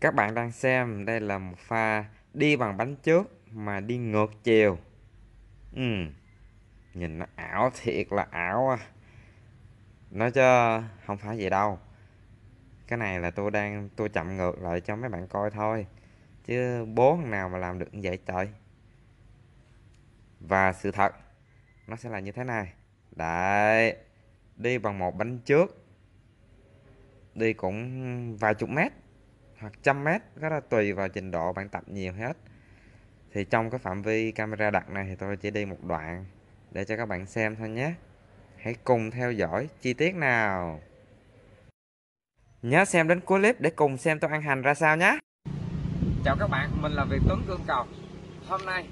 Các bạn đang xem đây là một pha đi bằng bánh trước mà đi ngược chiều. Nhìn nó ảo thiệt là ảo à. Nói chứ không phải vậy đâu. Cái này là tôi chậm ngược lại cho mấy bạn coi thôi, chứ bố thằng nào mà làm được như vậy trời. Và sự thật nó sẽ là như thế này. Đấy, đi bằng một bánh trước, đi cũng vài chục mét hoặc trăm mét, đó là tùy vào trình độ bạn tập nhiều hết. Thì trong cái phạm vi camera đặt này thì tôi chỉ đi một đoạn để cho các bạn xem thôi nhé. Hãy cùng theo dõi chi tiết nào. Nhớ xem đến cuối clip để cùng xem tôi ăn hành ra sao nhé. Chào các bạn, mình là Việt Tuấn Cương Cầu. Hôm nay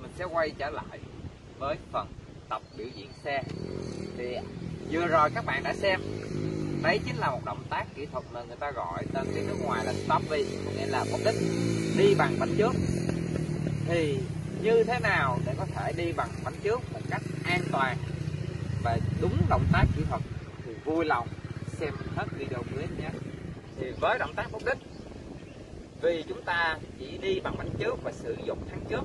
mình sẽ quay trở lại với phần tập biểu diễn xe. Thì vừa rồi các bạn đã xem, đấy chính là một động tác kỹ thuật mà người ta gọi tên tiếng nước ngoài là stoppie, nghĩa là mục đích đi bằng bánh trước. Thì như thế nào để có thể đi bằng bánh trước một cách an toàn và đúng động tác kỹ thuật thì vui lòng xem hết video clip nhé. Thì với động tác mục đích, vì chúng ta chỉ đi bằng bánh trước và sử dụng thắng trước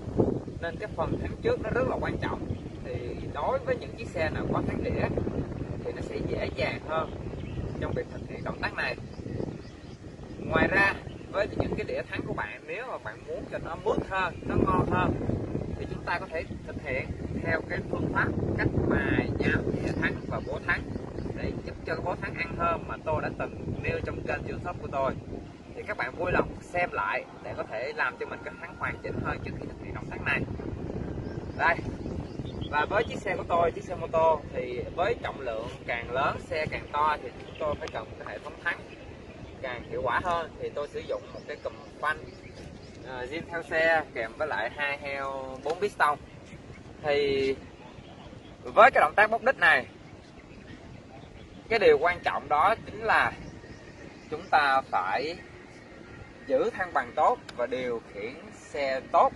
nên cái phần thắng trước nó rất là quan trọng. Thì đối với những chiếc xe nào có thắng đĩa thì nó sẽ dễ dàng hơn trong việc thực hiện động tác này. Ngoài ra, với những cái đĩa thắng của bạn, nếu mà bạn muốn cho nó mướt hơn, nó ngon hơn thì chúng ta có thể thực hiện theo cái phương pháp cách mài nhám đĩa thắng và bố thắng để giúp cho bố thắng ăn hơn mà tôi đã từng nêu trong kênh YouTube của tôi. Thì các bạn vui lòng xem lại để có thể làm cho mình cái thắng hoàn chỉnh hơn trước khi thực hiện động tác này. Đây, và với chiếc xe của tôi, chiếc xe mô tô, thì với trọng lượng càng lớn, xe càng to thì chúng tôi phải cần một cái hệ thống thắng càng hiệu quả hơn. Thì tôi sử dụng một cái cùm phanh zin theo xe kèm với lại 2 heo 4 piston. Thì với cái động tác mục đích này, cái điều quan trọng đó chính là chúng ta phải giữ thăng bằng tốt và điều khiển xe tốt.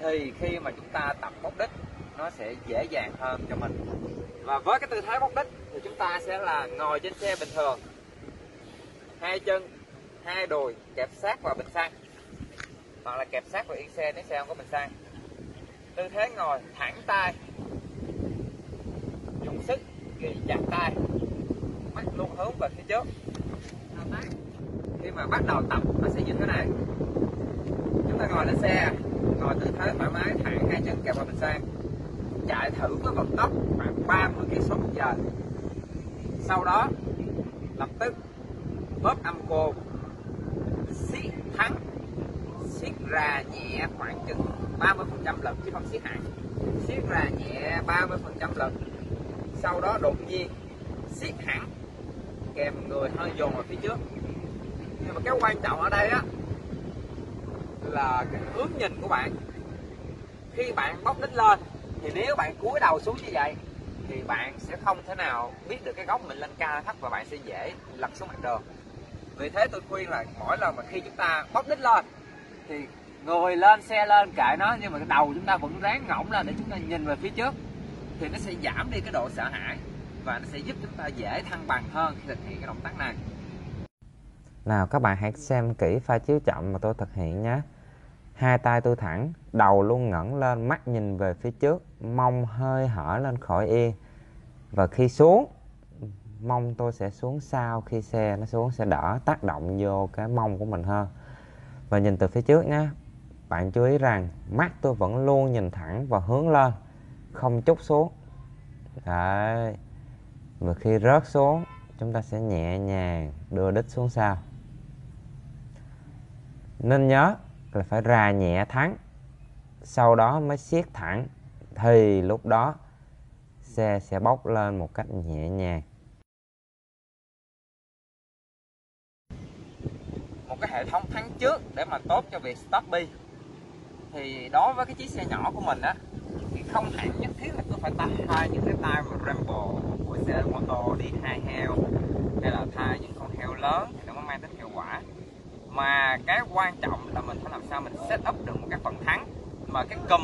Thì khi mà chúng ta tập mục đích nó sẽ dễ dàng hơn cho mình. Và với cái tư thế mục đích thì chúng ta sẽ là ngồi trên xe bình thường, hai chân, hai đùi kẹp sát vào bình xăng hoặc là kẹp sát vào yên xe nếu xe không có bình xăng. Tư thế ngồi thẳng tay, dùng sức ghi chặt tay, mắt luôn hướng về phía trước. Khi mà bắt đầu tập nó sẽ như thế này. Chúng ta ngồi lên xe, ngồi tư thế thoải mái, thẳng hai chân kẹp vào bình xăng, chạy thử với vận tốc khoảng 30 km/h. Sau đó lập tức bóp âm cồn, siết thắng, siết ra nhẹ khoảng chừng 30% lực chứ không siết hẳn. Siết ra nhẹ 30% lực, sau đó đột nhiên siết hẳn kèm người hơi dồn vào phía trước. Nhưng mà cái quan trọng ở đây á là cái hướng nhìn của bạn. Khi bạn bốc đít lên thì nếu bạn cúi đầu xuống như vậy thì bạn sẽ không thể nào biết được cái góc mình lên cao thấp và bạn sẽ dễ lật xuống mặt đường. Vì thế tôi khuyên là mỗi lần mà khi chúng ta bốc đít lên thì người lên xe lên kệ nó, nhưng mà cái đầu chúng ta vẫn ráng ngỏng lên để chúng ta nhìn về phía trước thì nó sẽ giảm đi cái độ sợ hãi và nó sẽ giúp chúng ta dễ thăng bằng hơn khi thực hiện cái động tác này. Nào các bạn hãy xem kỹ pha chiếu chậm mà tôi thực hiện nhé. Hai tay tôi thẳng, đầu luôn ngẩng lên, mắt nhìn về phía trước, mông hơi hở lên khỏi yên. Và khi xuống, mông tôi sẽ xuống sau khi xe nó xuống, sẽ đỡ tác động vô cái mông của mình hơn. Và nhìn từ phía trước nhé. Bạn chú ý rằng mắt tôi vẫn luôn nhìn thẳng và hướng lên, không chút xuống. Đấy. Và khi rớt xuống, chúng ta sẽ nhẹ nhàng đưa đít xuống sau. Nên nhớ là phải ra nhẹ thắng, sau đó mới siết thẳng, thì lúc đó xe sẽ bốc lên một cách nhẹ nhàng. Một cái hệ thống thắng trước để mà tốt cho việc stoppie thì đối với cái chiếc xe nhỏ của mình á thì không hẳn nhất thiết là tôi phải thay những cái tay mà Rambo của xe mô tô đi 2 heo hay là thay những con heo lớn thì nó mới mang tính hiệu quả. Mà cái quan trọng là mình phải làm sao mình set up được một cái phần thắng mà cái cùm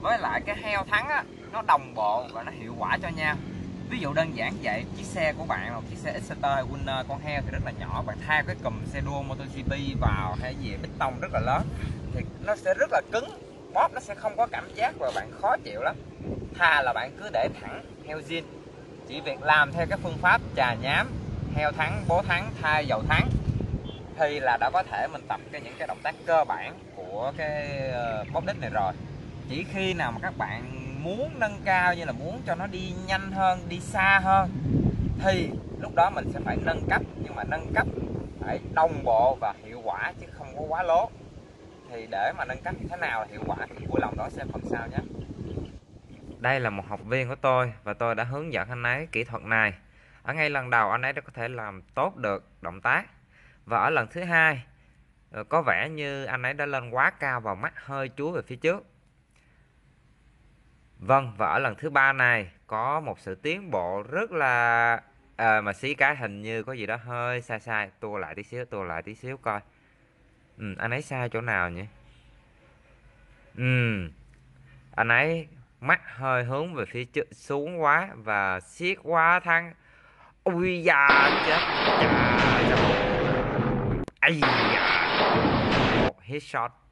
với lại cái heo thắng á, nó đồng bộ và nó hiệu quả cho nhau. Ví dụ đơn giản vậy, chiếc xe của bạn là chiếc xe Xster Winner con heo thì rất là nhỏ, bạn thay cái cùm xe đua MotoGP vào hay gì bê tông rất là lớn thì nó sẽ rất là cứng, bóp nó sẽ không có cảm giác và bạn khó chịu lắm. Thà là bạn cứ để thẳng heo zin, chỉ việc làm theo cái phương pháp chà nhám, heo thắng, bố thắng, thay dầu thắng thì là đã có thể mình tập cái những cái động tác cơ bản của cái bóp đít này rồi. Chỉ khi nào mà các bạn muốn nâng cao, như là muốn cho nó đi nhanh hơn, đi xa hơn thì lúc đó mình sẽ phải nâng cấp, nhưng mà nâng cấp phải đồng bộ và hiệu quả chứ không có quá lố. Thì để mà nâng cấp như thế nào hiệu quả thì vui lòng đó xem phần sau nhé. Đây là một học viên của tôi và tôi đã hướng dẫn anh ấy kỹ thuật này. Ở ngay lần đầu anh ấy đã có thể làm tốt được động tác, và ở lần thứ hai có vẻ như anh ấy đã lên quá cao và mắt hơi chúi về phía trước. Vâng, và ở lần thứ ba này có một sự tiến bộ rất là mà xí cái hình như có gì đó hơi sai sai. Tua lại tí xíu coi. Anh ấy sai chỗ nào nhỉ? Anh ấy mắt hơi hướng về phía trước xuống quá và siết quá thăng. Ui da, chết cha. Ai da. Một hit shot.